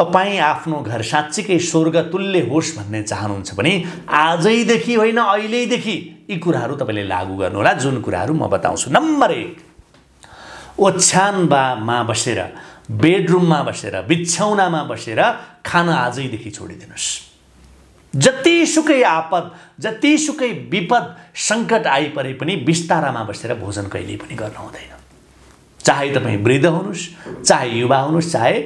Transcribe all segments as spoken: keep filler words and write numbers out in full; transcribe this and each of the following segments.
तपाईं आफ्नो घर साच्चीकै स्वर्गतुल्य होस् भन्ने चाहनुहुन्छ भने आजैदेखि होइन अहिलेदेखि यी कुराहरू तपाईले लागू गर्नु होला जुन कुराहरू म बताउँछु। नम्बर एक, ओछ्यानमा बसेर, बेडरुममा बसेर, बिछौनामा बसेर खाना आजैदेखि छोडिदिनुस्। जतिसुकै आपद, जतिसुकै विपद संकट आइपरे पनि बिस्तारामा बसेर भोजन कहिल्यै पनि गर्न हुँदैन। चाहे तपाई वृद्ध हुनुस्, चाहे युवा हुनुस्, चाहे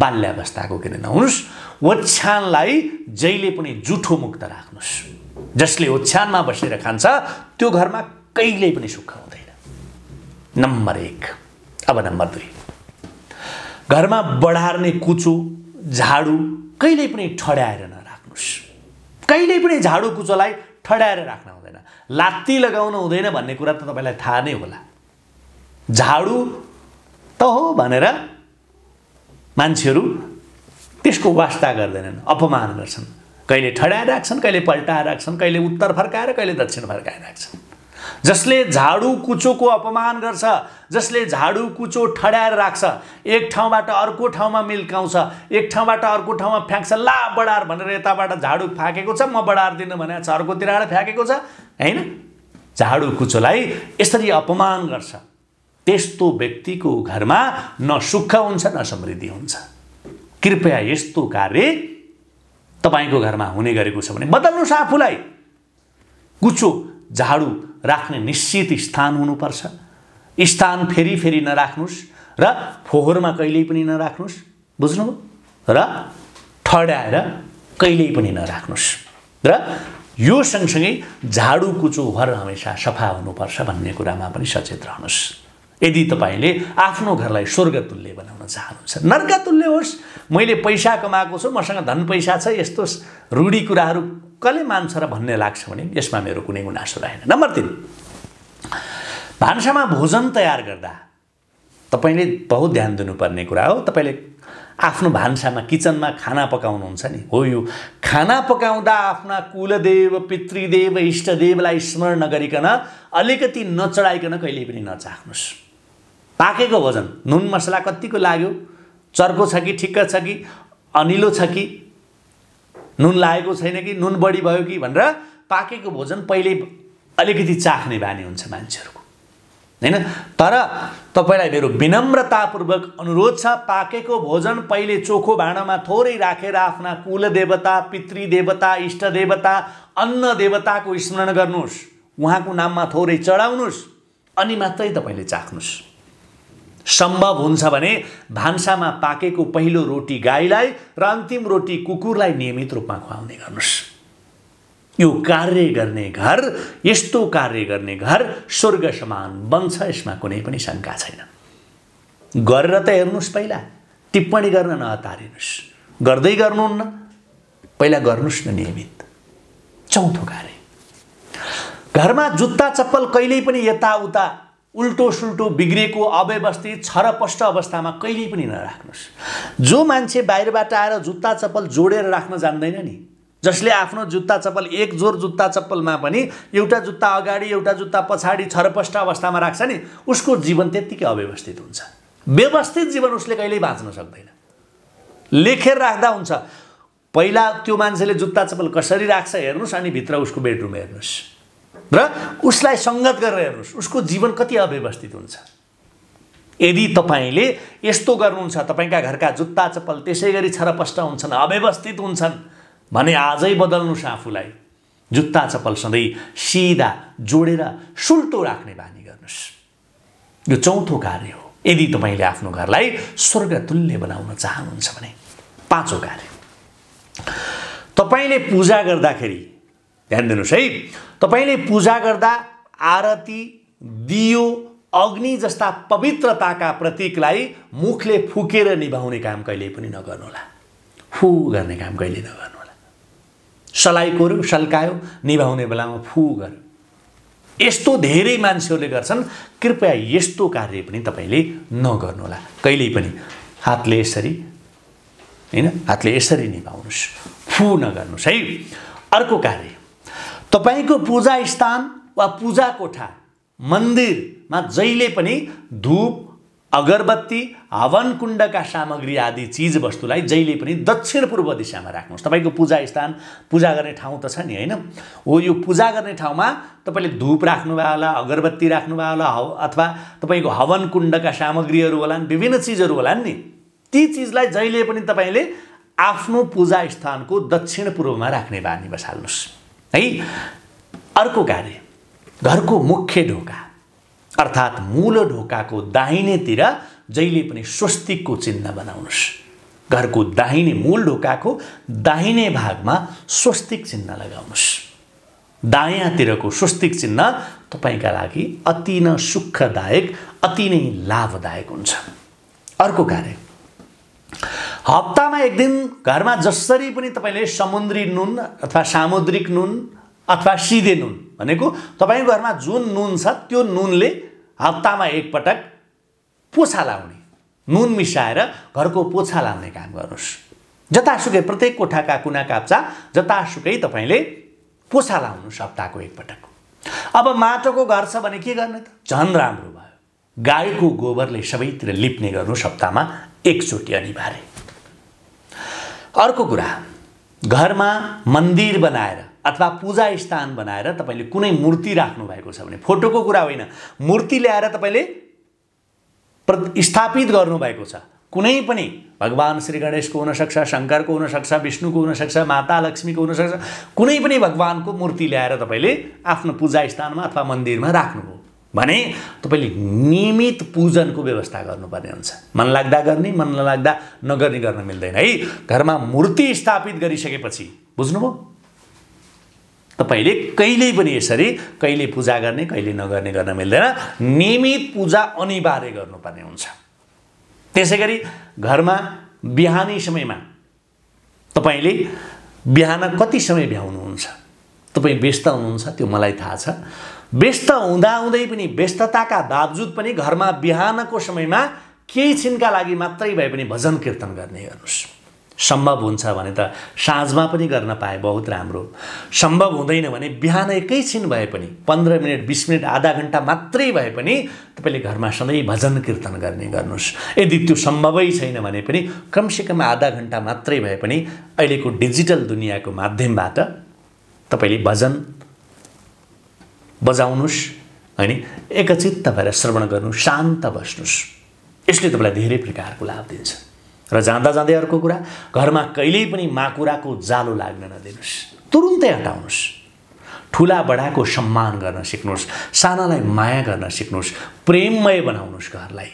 बाल्यावस्थाको किन नहुनुस्, ओछ्यानलाई जहिले पनि जुठो मुक्त राख्नुस्। जसले ओछ्यानमा बसेर खान्छ त्यो घरमा कहिल्यै पनि सुख हुँदैन। नम्बर एक। अब नम्बर दुई, घरमा बढार्ने कुचो झाडु कहिल्यै पनि ठड्याएर नराख्नुस्। कहिल्यै पनि झाडु कुचोलाई ठड्याएर राख्न हुँदैन, लात्ती लगाउन हुँदैन भन्ने कुरा त तपाईलाई थाहा नै होला। झाडु त हो भनेर मान्छेहरू त्यसको वास्ता गर्दैनन्, अपमान गर्छन्, कहिले ठड्याएर राख्छन्, कहिले पल्टाएर राख्छन्, कहिले उत्तर फर्काएर, कहिले दक्षिण फर्काएर राख्छन्। जसले झाडु कुचोको अपमान गर्छ, जसले झाडु कुचो ठड्याएर राख्छ, एक ठाउँबाट अर्को ठाउँमा मिल्काउँछ, एक ठाउँबाट अर्को ठाउँमा फ्याँक्छ, ला बढार भनेर यताबाट झाडु फ्याँकेको छ, म बढार दिनु भने अर्कोतिरबाट फ्याँकेको छ, हैन? झाडु कुचोलाई यसरी अपमान गर्छ, त्यस्तो व्यक्तिको घरमा न सुख हुन्छ न समृद्धि हुन्छ। कृपया यस्तो कार्य तपाईको घरमा हुने गरेको छ भने बदल्नुस् आफूलाई। कुचो झाडु राख्ने निश्चित स्थान हुनुपर्छ। स्थान फेरी फेरी नराख्नुस् र फोहोरमा कहिल्यै पनि नराख्नुस्, बुझ्नुभयो? र ठड्याएर कहिल्यै पनि नराख्नुस् र यो सँगसँगै झाडु कुचो घर हमेसा सफा हुनुपर्छ भन्ने कुरामा पनि सचेत रहनुस्। यदि तपाईले आफ्नो घरलाई स्वर्गतुल्य बनाउन चाहनुहुन्छ, नर्कतुल्य होस्। मैले पैसा कमाएको छु, मसँग धन पैसा छ, यस्तो रूढी कुराहरू कसले मान्छ र भन्ने लाग्छ भने यसमा मेरो कुनै गुनासो रहेन। नम्बर तीन, भान्सामा भोजन तयार गर्दा तपाईले बहुत ध्यान दिनुपर्ने कुरा हो। तपाईले आफ्नो भान्सामा, किचनमा खाना पकाउनुहुन्छ नि, हो यो खाना पकाउँदा आफ्ना कुलदेव, पितृदेव, इष्टदेवलाई स्मरण नगरिकन, अलिकति नचढाइकन कहिल्यै पनि नचाख्नुस्। पाकेको भोजन नुन मसला कतिको लाग्यो, चर्को छ कि ठिक्क छ कि, अनिलो छ कि, नुन लागेको छैन कि, नुन बढी भयो कि भनेर पाकेको भोजन पहिले अलिकति चाख्ने बानी हुन्छ मान्छेहरूको, हैन? तर तपाईलाई मेरो विनम्रतापूर्वक अनुरोध छ, पाकेको भोजन पहिले चोखो भाँडामा थोरै राखेर आफ्ना कुलदेवता, पितृदेवता, इष्टदेवता, अन्न देवताको स्मरण गर्नुस्, उहाँको नाममा थोरै चढाउनुस्, अनि मात्रै तपाईले चाख्नुस्। सम्भव हुन्छ भने भान्सामा पाकेको पहिलो रोटी गाईलाई र अन्तिम रोटी कुकुरलाई नियमित रूपमा खुवाउने गर्नुस्। यो कार्य गर्ने घर, यस्तो कार्य गर्ने घर स्वर्ग समान बन्छ, यसमा कुनै पनि शंका छैन। गरेर त हेर्नुस्, पहिला टिप्पणी गर्न नहतारिनुस्, गर्दै गर्नुहुन्न, पहिला गर्नुस् न नियमित। चौथो कार्य, घरमा जुत्ता चप्पल कहिल्यै पनि यताउता उल्टो सुल्टो बिग्रेको अव्यवस्थित छरपष्ट अवस्थामा कहिल्यै पनि नराख्नुस्। जो मान्छे बाहिरबाट आएर जुत्ता चप्पल जोडेर राख्न जान्दैन नि, जसले आफ्नो जुत्ता चप्पल एक जोर जुत्ता चप्पलमा पनि एउटा जुत्ता अगाडि एउटा जुत्ता पछाडि छरपष्ट अवस्थामा राख्छ नि, उसको जीवन त्यतिकै अव्यवस्थित हुन्छ। व्यवस्थित जीवन उसले कहिल्यै बाँच्न सक्दैन। लेखेर राख्दा हुन्छ, पहिला त्यो मान्छेले जुत्ता चप्पल कसरी राख्छ हेर्नुस्, अनि भित्र उसको बेडरुम हेर्नुस् र उसलाई संगत गरेर हेर्नुस्, उसको जीवन कति अव्यवस्थित हुन्छ। यदि तपाईले यस्तो गर्नुहुन्छ, तपाईका घरका जुत्ता चप्पल त्यसैगरी छरपष्ट हुन्छन्, अव्यवस्थित हुन्छन् भने आजै बदल्नुस् आफूलाई। जुत्ता चप्पल सधैँ सिधा जोडेर सुल्टो राख्ने बानी गर्नुस्। यो चौथो कार्य हो यदि तपाईले आफ्नो घरलाई स्वर्गतुल्य बनाउन चाहनुहुन्छ भने। पाँचौं कार्य, तपाईले पूजा गर्दाखेरि ध्यान दिनुस् है। तपाईले पूजा गर्दा आरती, दियो, अग्नि जस्ता पवित्रताका प्रतीकलाई मुखले फुकेर निभाउने काम कहिल्यै पनि नगर्नुहोला। फु गर्ने काम कहिल्यै नगर्नुहोला। सलाई कोर्यो, सल्कायो, निभाउने बेलामा फु गर्यो। यस्तो धेरै मान्छेहरूले गर्छन्, कृपया यस्तो कार्य पनि तपाईले नगर्नुहोला कहिल्यै पनि। हातले यसरी, हैन, हातले यसरी निभाउनुस्, फु नगर्नुस् है। अर्को कार्य, तपाईको पूजा स्थान वा पूजा कोठा मन्दिरमा जहिले पनि धूप, अगरबत्ती हवन कुण्डका सामग्री आदि चीज वस्तुलाई जहिले पनि दक्षिण पूर्व दिशामा राख्नुस्। तपाईको पूजा स्थान पूजा गर्ने ठाउँ त छ नि हैन, हो यो पूजा गर्ने ठाउँमा तपाईले धूप राख्नु भए होला, अगरबत्ती राख्नु भए होला, अथवा तपाईको हवन कुण्डका सामग्रीहरू होलान्, विभिन्न चीजहरू होलान् नि, ती चीजलाई जहिले पनि तपाईले आफ्नो पूजा स्थानको दक्षिण पूर्वमा राख्ने बानी बसाल्नुस् है। अर्को कार्य, घरको मुख्य ढोका अर्थात् मूल ढोकाको दाहिनेतिर जहिले पनि स्वस्तिकको चिन्ह बनाउनुस्। घरको दाहिने मूल ढोकाको दाहिने भागमा स्वस्तिक चिन्ह लगाउनुस्। दायाँतिरको स्वस्तिक चिन्ह तपाईका लागि अति नै सुखदायक, अति नै लाभदायक हुन्छ। अर्को कार्य, हप्तामा एक दिन घरमा जसरी पनि तपाईले समुद्री नुन अथवा सामुद्रिक नुन अथवा सिधे नुन भनेको तपाईको घरमा जुन नुन छ त्यो नुनले हप्तामा एक पटक पोछा लाउने, नुन मिसाएर घरको पोछा लाउने काम गर्नुस्। जतासुकै प्रत्येक कोठाका कुना काप्चा जतासुकै तपाईले पोछा लाउनुस् हप्ताको एक पटक। अब माटोको घर छ भने के गर्ने त, झन् राम्रो भयो। गाईको गोबरले सबैतिर लिप्ने गर्नुस् हप्तामा एकचोटि अनिवार्य। अर्को कुरा, घरमा मन्दिर बनाएर अथवा पूजा स्थान बनाएर तपाईले कुनै मूर्ति राख्नु भएको छ भने, फोटोको कुरा होइन, मूर्ति ल्याएर तपाईले स्थापित गर्नु भएको छ, कुनै पनि भगवान श्री गणेशको हुन सक्छ, शंकरको हुन सक्छ, विष्णुको हुन सक्छ, माता लक्ष्मीको हुन सक्छ, कुनै पनि भगवानको मूर्ति ल्याएर तपाईले आफ्नो पूजा स्थानमा अथवा मन्दिरमा राख्नुभयो भने तपाईले नियमित पूजनको व्यवस्था गर्नुपर्ने हुन्छ। मन लाग्दा गर्ने, मन नलाग्दा नगर्ने गर्न मिल्दैन है। घरमा मूर्ति स्थापित गरिसकेपछि बुझ्नुभयो, तपाईले कहिल्यै पनि यसरी कहिले पूजा गर्ने कहिले नगर्ने गर्न मिल्दैन, नियमित पूजा अनिवार्य गर्नुपर्ने हुन्छ। त्यसैगरी घरमा बिहानी समयमा तपाईले बिहान कति समय भ्याउनुहुन्छ, तपाई व्यस्त हुनुहुन्छ त्यो मलाई थाहा छ, व्यस्त हुँदा हुँदै पनि व्यस्तताका बावजुद पनि घरमा बिहानको समयमा केही छिनका लागि मात्रै भए पनि भजन कीर्तन गर्ने गर्नुस्। सम्भव हुन्छ भने त साँझमा पनि गर्न पाए बहुत राम्रो, सम्भव हुँदैन भने बिहान एकैछिन भए पनि पन्ध्र मिनट बीस मिनट आधा घण्टा मात्रै भए पनि तपाईले घरमा सधैँ भजन कीर्तन गर्ने गर्नुस्। यदि त्यो सम्भवै छैन भने पनि कमसेकम आधा घण्टा मात्रै भए पनि अहिलेको डिजिटल दुनियाँको माध्यमबाट तपाईले भजन बजाउनुस्, हैन एकचित्त भएर श्रवण गर्नुस्, शान्त बस्नुस्। यसले तपाईलाई धेरै प्रकारको लाभ दिन्छ। र जाँदा जाँदै अर्को कुरा, घरमा कहिल्यै पनि माकुराको जालो लाग्न नदिनुस्, तुरुन्तै हटाउनुस्। ठुला बडाको सम्मान गर्न सिक्नुस्, सानालाई माया गर्न सिक्नुस्, प्रेममय बनाउनुस् घरलाई।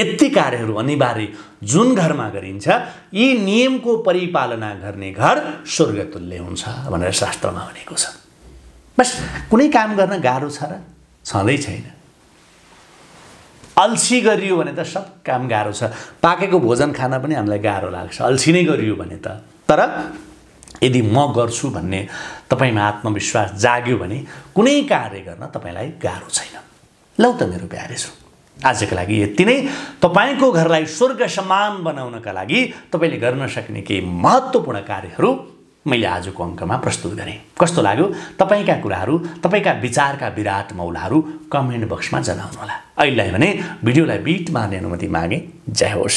यति कार्यहरू अनिवार्य जुन घरमा गरिन्छ, यी नियमको परिपालना गर्ने घर स्वर्गतुल्य हुन्छ भनेर शास्त्रमा भनेको छ। बस कुनै काम गर्न गाह्रो छ र छँदै छैन, अल्छी गरियो भने त सब काम गाह्रो छ, पाकेको भोजन खान पनि हामीलाई गाह्रो लाग्छ अल्छी नै गरियो भने त। तर यदि म गर्छु भन्ने तपाईमा आत्मविश्वास जाग्यो भने कुनै कार्य गर्न तपाईलाई गाह्रो छैन। लौ त मेरो प्यारे छु, आजको लागि यति नै। तपाईको घरलाई स्वर्ग समान बनाउनका लागि तपाईले गर्न सक्ने केही महत्त्वपूर्ण कार्यहरू मैले आजको अंकमा प्रस्तुत गरेँ। कस्तो लाग्यो? तपाईका कुराहरू, तपाईका विचारका विराट मौलाहरू कमेन्ट बक्समा जनाउनु होला। अहिले भने भिडियोलाई बिट मार्ने अनुमति मागे। जय होस्।